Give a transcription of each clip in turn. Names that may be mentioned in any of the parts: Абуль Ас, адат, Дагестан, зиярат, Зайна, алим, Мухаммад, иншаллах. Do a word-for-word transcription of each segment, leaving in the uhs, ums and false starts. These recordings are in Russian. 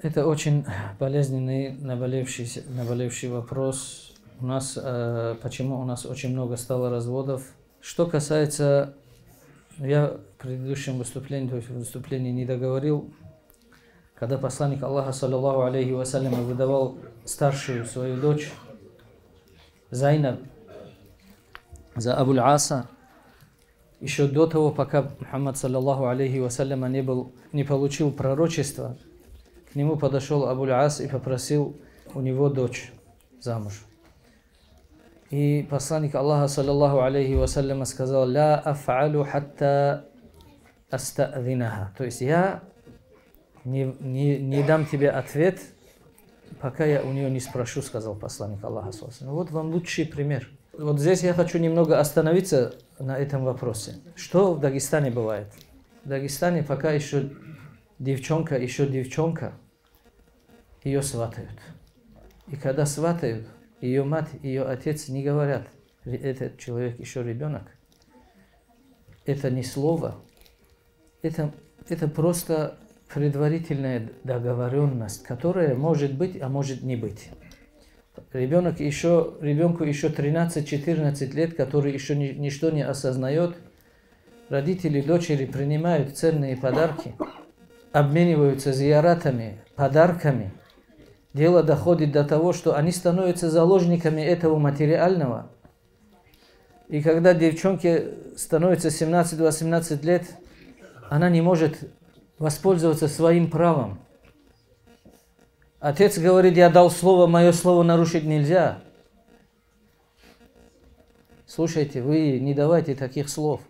Это очень болезненный, наболевший, наболевший вопрос. У нас, э, почему у нас очень много стало разводов. Что касается, я в предыдущем выступлении, то есть в выступлении не договорил, когда посланник Аллаха, саллаллаху алейхи вассалям, выдавал старшую свою дочь, Зайна, за Абуль Аса, еще до того, пока Мухаммад, саллаллаху алейхи вассалям, не был, не получил пророчества, к нему подошел Абуль Ас и попросил у него дочь замуж. И посланник Аллаха, саллаллаху алейхи вассалям, сказал: «Ла аф'алу хатта аста'зинаха». То есть я не, не, не дам тебе ответ, пока я у нее не спрошу, сказал посланник Аллаха, саллаллаху алейхи вассалям. Вот вам лучший пример. Вот здесь я хочу немного остановиться на этом вопросе. Что в Дагестане бывает? В Дагестане пока еще девчонка, еще девчонка, ее сватают. И когда сватают, ее мать, ее отец не говорят: этот человек еще ребенок. Это не слово. Это, это просто предварительная договоренность, которая может быть, а может не быть. Ребенок еще, ребенку еще тринадцать-четырнадцать лет, который еще ни, ничто не осознает. Родители дочери принимают ценные подарки, обмениваются зияратами, подарками. Дело доходит до того, что они становятся заложниками этого материального. И когда девчонке становится семнадцать-восемнадцать лет, она не может воспользоваться своим правом. Отец говорит: я дал слово, мое слово нарушить нельзя. Слушайте, вы не давайте таких слов.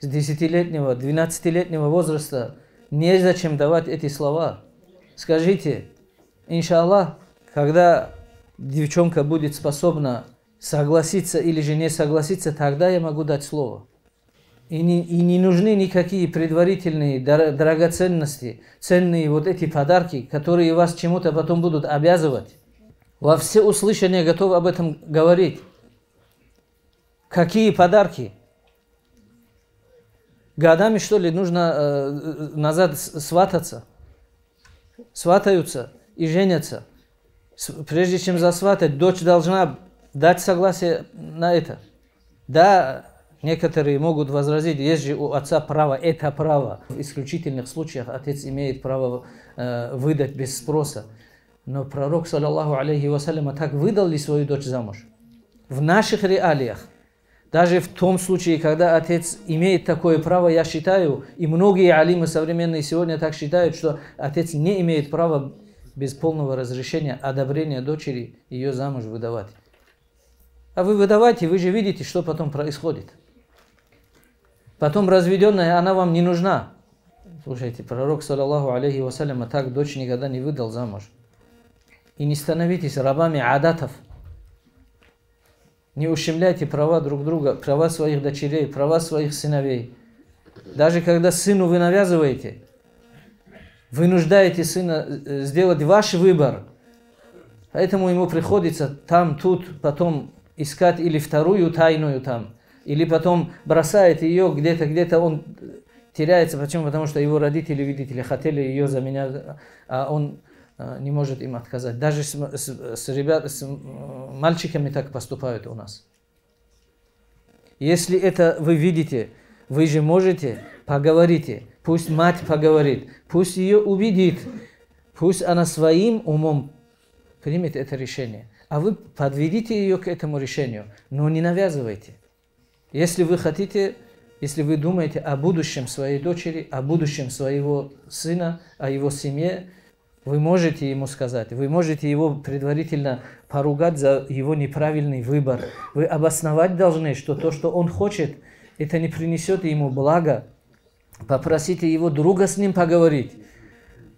С десятилетнего, двенадцатилетнего возраста незачем давать эти слова. Скажите, иншаллах, когда девчонка будет способна согласиться или же не согласиться, тогда я могу дать слово. И не, и не нужны никакие предварительные драгоценности, ценные вот эти подарки, которые вас чему-то потом будут обязывать. Во всеуслышание готов об этом говорить. Какие подарки? Годами, что ли, нужно э, назад свататься? Сватаются и женятся. Прежде чем засватать, дочь должна дать согласие на это. Да, некоторые могут возразить: есть же у отца право, это право. В исключительных случаях отец имеет право э, выдать без спроса. Но пророк, саллаллаху алейхи вассалям, так выдал ли свою дочь замуж? В наших реалиях, даже в том случае, когда отец имеет такое право, я считаю, и многие алимы современные сегодня так считают, что отец не имеет права без полного разрешения, одобрения дочери ее замуж выдавать. А вы выдавайте, вы же видите, что потом происходит. Потом разведенная, она вам не нужна. Слушайте, пророк, саллаллаху алейхи вассалям, так дочь никогда не выдал замуж. И не становитесь рабами адатов. Не ущемляйте права друг друга, права своих дочерей, права своих сыновей. Даже когда сыну вы навязываете, вынуждаете сына сделать ваш выбор. Поэтому ему приходится там, тут, потом искать или вторую тайную там, или потом бросает ее где-то, где-то он теряется. Почему? Потому что его родители, видите ли, хотели ее за меня, а он не может им отказать. Даже с, с, с, ребят, с мальчиками так поступают у нас. Если это вы видите, вы же можете, поговорите. Пусть мать поговорит, пусть ее убедит, пусть она своим умом примет это решение. А вы подведите ее к этому решению, но не навязывайте. Если вы хотите, если вы думаете о будущем своей дочери, о будущем своего сына, о его семье, вы можете ему сказать, вы можете его предварительно поругать за его неправильный выбор. Вы обосновать должны, что то, что он хочет, это не принесет ему блага. Попросите его друга с ним поговорить.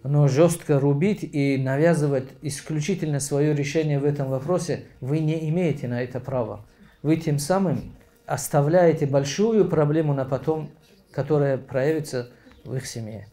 Но жестко рубить и навязывать исключительно свое решение в этом вопросе, вы не имеете на это права. Вы тем самым оставляете большую проблему на потом, которая проявится в их семье.